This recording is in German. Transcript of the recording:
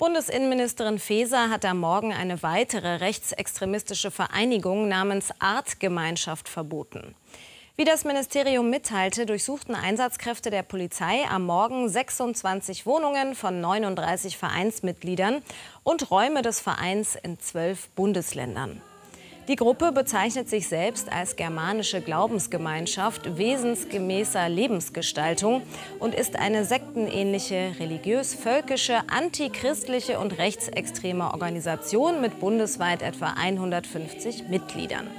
Bundesinnenministerin Faeser hat am Morgen eine weitere rechtsextremistische Vereinigung namens Artgemeinschaft verboten. Wie das Ministerium mitteilte, durchsuchten Einsatzkräfte der Polizei am Morgen 26 Wohnungen von 39 Vereinsmitgliedern und Räume des Vereins in 12 Bundesländern. Die Gruppe bezeichnet sich selbst als germanische Glaubensgemeinschaft wesensgemäßer Lebensgestaltung und ist eine sektenähnliche, religiös-völkische, antichristliche und rechtsextreme Organisation mit bundesweit etwa 150 Mitgliedern.